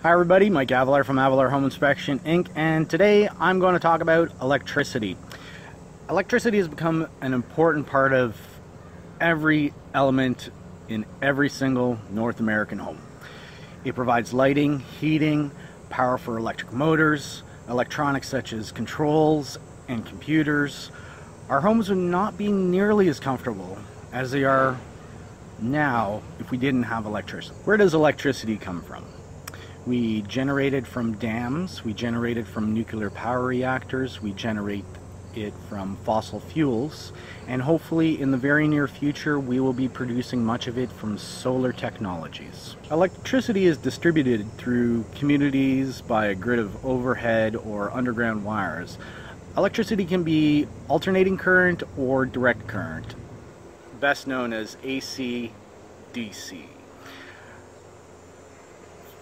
Hi everybody, Mike Avelar from Avelar Home Inspection, Inc. And today I'm going to talk about electricity. Electricity has become an important part of every element in every single North American home. It provides lighting, heating, power for electric motors, electronics such as controls and computers. Our homes would not be nearly as comfortable as they are now if we didn't have electricity. Where does electricity come from? We generate it from dams, we generate it from nuclear power reactors, we generate it from fossil fuels, and hopefully in the very near future we will be producing much of it from solar technologies. Electricity is distributed through communities by a grid of overhead or underground wires. Electricity can be alternating current or direct current, best known as AC, DC.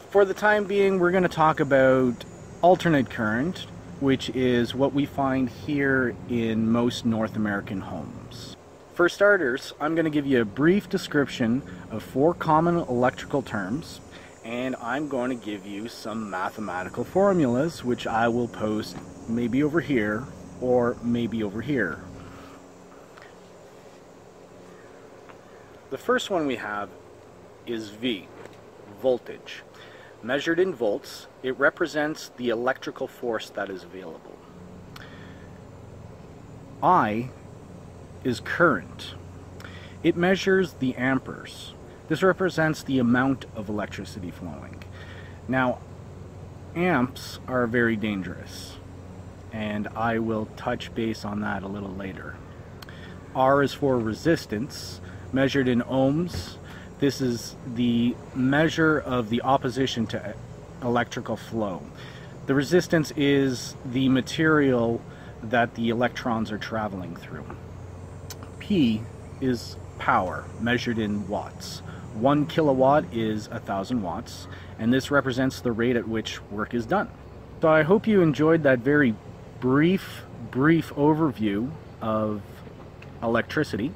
For the time being, we're going to talk about alternate current, which is what we find here in most North American homes. For starters, I'm going to give you a brief description of four common electrical terms, and I'm going to give you some mathematical formulas, which I will post maybe over here or maybe over here. The first one we have is V, voltage. Measured in volts, it represents the electrical force that is available. I is current. It measures the amperes. This represents the amount of electricity flowing. Now, amps are very dangerous, and I will touch base on that a little later. R is for resistance, measured in ohms. This is the measure of the opposition to electrical flow. The resistance is the material that the electrons are traveling through. P is power, measured in watts. 1 kilowatt is 1,000 watts, and this represents the rate at which work is done. So I hope you enjoyed that very brief overview of electricity.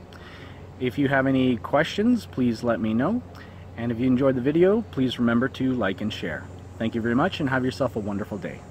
If you have any questions, please let me know. And if you enjoyed the video, please remember to like and share. Thank you very much and have yourself a wonderful day.